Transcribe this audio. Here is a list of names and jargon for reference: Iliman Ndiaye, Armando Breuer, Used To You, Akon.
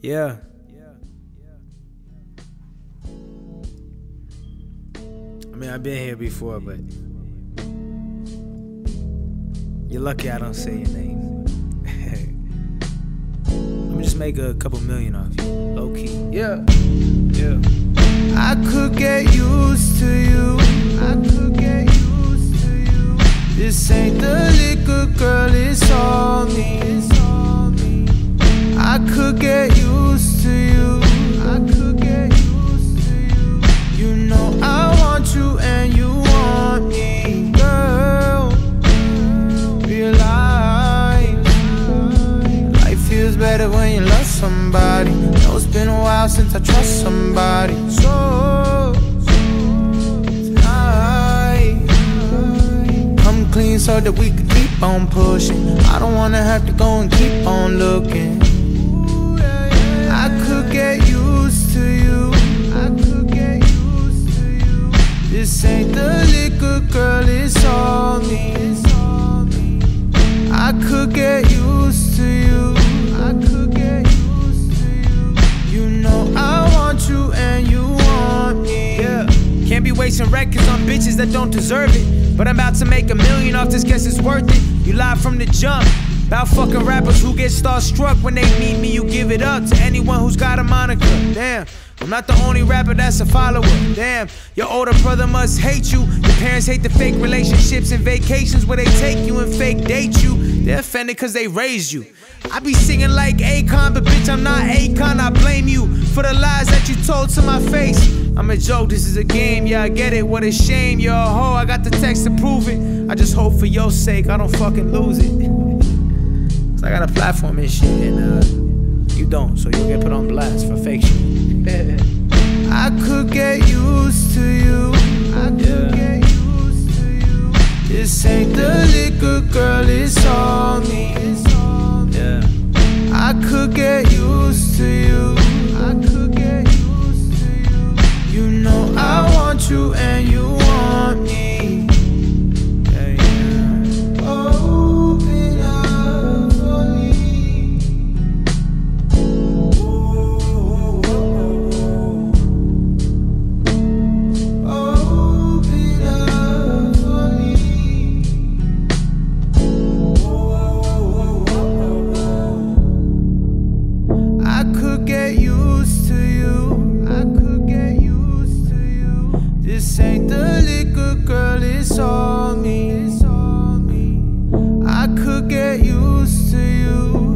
Yeah. I mean, I've been here before, but you're lucky I don't say your name. Let me just make a couple million off you, low key. Yeah. Yeah. I could get used to you. I could get used to you. This ain't the liquor, girl, it's on me. It's on me. I could get used to you. I could get used to you. You know I want you and you want me, girl. Realize life feels better when you love somebody. No, it's been a while since I trust somebody. So tonight I'm clean so that we could keep on pushing. I don't wanna have to go and keep on looking. I could get used to you. I could get used to you. This ain't the liquor, girl, it's on me. I could get used to you. I could get used to you. You know I want you and you want me. Yeah. Can't be wasting records on bitches that don't deserve it. But I'm about to make a million off this, guess it's worth it. You lied from the jump about fucking rappers who get starstruck. When they meet me, you give it up to anyone who's got a moniker. Damn, I'm not the only rapper that's a follower. Damn, your older brother must hate you. Your parents hate the fake relationships and vacations where they take you and fake date you. They're offended cause they raised you. I be singing like Akon, but bitch, I'm not Akon. I blame you for the lies that you told to my face. I'm a joke, this is a game, yeah, I get it. What a shame, you're a hoe, I got the text to prove it. I just hope for your sake I don't fucking lose it. Cause I got a platform and shit, and you don't, so you'll get put on blast for fake shit. I could get used to you. I could get used to you. This ain't the liquor, girl, it's on me. I could get used to you. I could get used to you. You know I want you and you want me. Yeah, yeah. Open up for me. Oh, oh, oh, oh. Open up for me. Get used to you. I could get used to you. This ain't the liquor, girl, it's on me. I could get used to you.